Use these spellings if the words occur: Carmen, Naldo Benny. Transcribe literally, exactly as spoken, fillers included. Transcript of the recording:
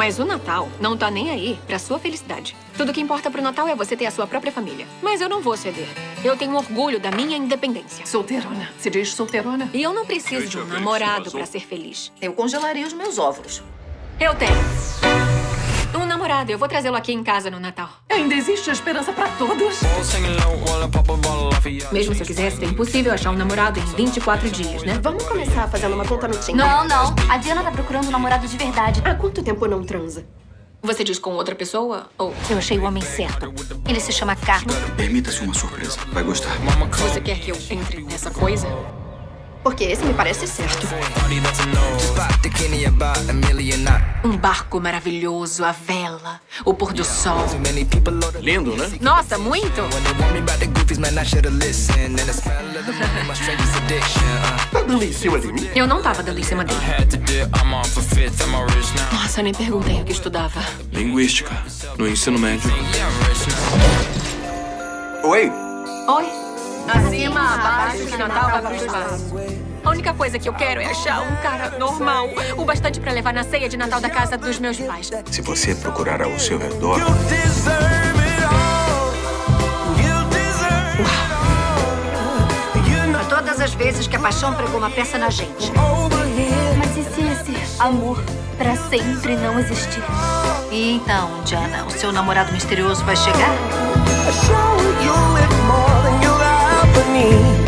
Mas o Natal não tá nem aí pra sua felicidade. Tudo que importa pro Natal é você ter a sua própria família. Mas eu não vou ceder. Eu tenho orgulho da minha independência. Solteirona. Se diz solteirona? E eu não preciso de um namorado pra ser feliz. Eu congelaria os meus óvulos. Eu tenho um namorado. Eu vou trazê-lo aqui em casa no Natal. Ainda existe esperança pra todos. Mesmo se eu quisesse, é impossível achar um namorado em vinte e quatro dias, né? Vamos começar a fazer uma contabilidade. Não, não. A Diana tá procurando um namorado de verdade. Há quanto tempo não transa? Você diz com outra pessoa ou... Eu achei o homem certo. Ele se chama Carmen. Permita-se uma surpresa. Vai gostar. Você quer que eu entre nessa coisa? Porque esse me parece certo. Um barco maravilhoso, a vela, o pôr do sol. Lindo, né? Nossa, muito! Tá dando em cima de mim? Eu não tava dando em cima dele. Nossa, eu nem perguntei o que estudava. Linguística, no ensino médio. Oi? Oi? Acima, abaixo, que Natal vai pro espaço. A única coisa que eu quero é achar um cara normal, o bastante pra levar na ceia de Natal da casa dos meus pais. Se você procurar ao seu redor... Uau. Todas as vezes que a paixão pregou uma peça na gente. Mas e se esse amor pra sempre não existir? E então, Diana, o seu namorado misterioso vai chegar? Me